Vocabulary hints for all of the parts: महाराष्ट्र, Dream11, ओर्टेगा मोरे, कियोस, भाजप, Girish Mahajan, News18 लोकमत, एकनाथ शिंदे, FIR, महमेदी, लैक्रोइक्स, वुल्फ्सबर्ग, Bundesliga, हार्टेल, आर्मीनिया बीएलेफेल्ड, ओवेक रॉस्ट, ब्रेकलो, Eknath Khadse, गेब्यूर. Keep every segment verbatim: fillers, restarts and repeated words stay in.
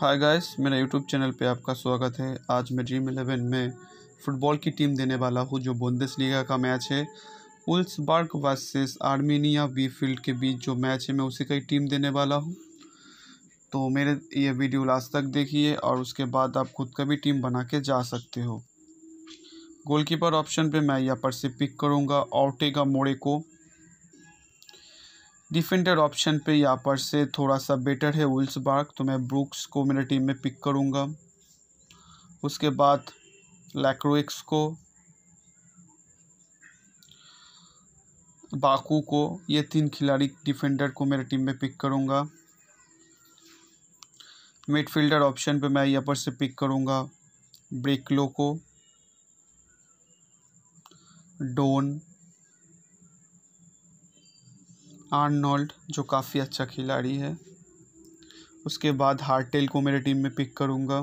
हाय guys, मेरे YouTube channel पे आपका स्वागत है। आज मैं ड्रीम इलेवन में फ़ुटबॉल की टीम देने वाला हूँ जो बुंदेसलीगा का मैच है, वुल्फ्सबर्ग वर्सेस आर्मीनिया बीएलेफेल्ड के बीच जो मैच है मैं उसी का ही टीम देने वाला हूँ। तो मेरे ये वीडियो लास्ट तक देखिए और उसके बाद आप खुद का भी टीम बना के जा सकते हो। गोलकीपर ऑप्शन पर मैं यहाँ पर से पिक करूँगा ओर्टेगा मोरे को। डिफेंडर ऑप्शन पे यहाँ पर से थोड़ा सा बेटर है वुल्फ्सबर्ग, तो मैं ब्रूक्स को मेरे टीम में पिक करूँगा। उसके बाद लैक्रोइक्स को, बाकू को, ये तीन खिलाड़ी डिफेंडर को मेरे टीम में पिक करूँगा। मिडफील्डर ऑप्शन पे मैं यहाँ पर से पिक करूँगा ब्रेकलो को, डोन, आर्नोल्ड जो काफ़ी अच्छा खिलाड़ी है। उसके बाद हार्टेल को मेरे टीम में पिक करूँगा।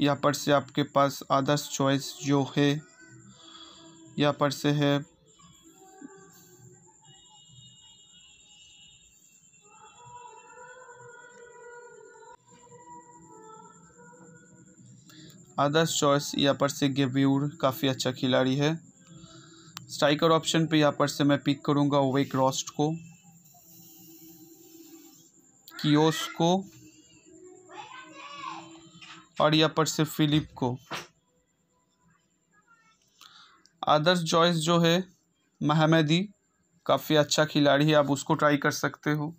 यहाँ पर से आपके पास आदर्श चॉइस जो है यहाँ पर से है आदर्श चॉइस यहाँ पर से गेब्यूर काफ़ी अच्छा खिलाड़ी है। स्ट्राइकर ऑप्शन पे यहाँ पर से मैं पिक करूँगा ओवेक रॉस्ट को, कियोस को और यहाँ पर से फिलिप को। आदर्श चॉइस जो है महमेदी काफ़ी अच्छा खिलाड़ी है, आप उसको ट्राई कर सकते हो।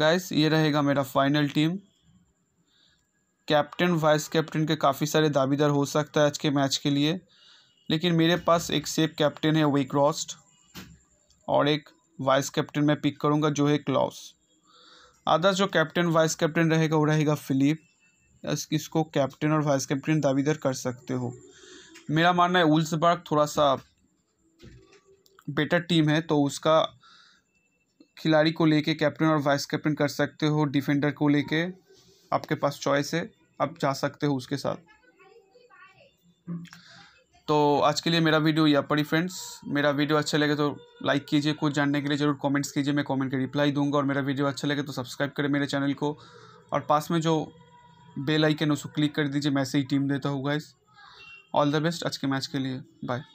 गाइस, ये रहेगा मेरा final team. Captain vice captain के काफ़ी सारे दावेदार हो सकता है आज के मैच के लिए, लेकिन मेरे पास एक सेफ कैप्टन है ओवेक रॉस्ट और एक वाइस कैप्टन मैं पिक करूंगा जो है क्लॉस। आदर्श जो कैप्टन वाइस कैप्टन रहेगा वो रहेगा फिलिप। इसको कैप्टन और वाइस कैप्टन दावेदार कर सकते हो। मेरा मानना है वुल्फ्सबर्ग थोड़ा सा बेटर टीम है, तो उसका खिलाड़ी को लेके कैप्टन और वाइस कैप्टन कर सकते हो। डिफेंडर को लेके आपके पास चॉइस है, आप जा सकते हो उसके साथ। तो आज के लिए मेरा वीडियो यहाँ पर ही फ्रेंड्स। मेरा वीडियो अच्छा लगे तो लाइक कीजिए, कुछ जानने के लिए जरूर कमेंट्स कीजिए, मैं कमेंट के रिप्लाई दूंगा। और मेरा वीडियो अच्छा लगे तो सब्सक्राइब करें मेरे चैनल को और पास में जो बेल आइकन है उसको क्लिक कर दीजिए। मैं ऐसे ही टीम देता हूँ गाइस। ऑल द बेस्ट आज के मैच के लिए, बाय।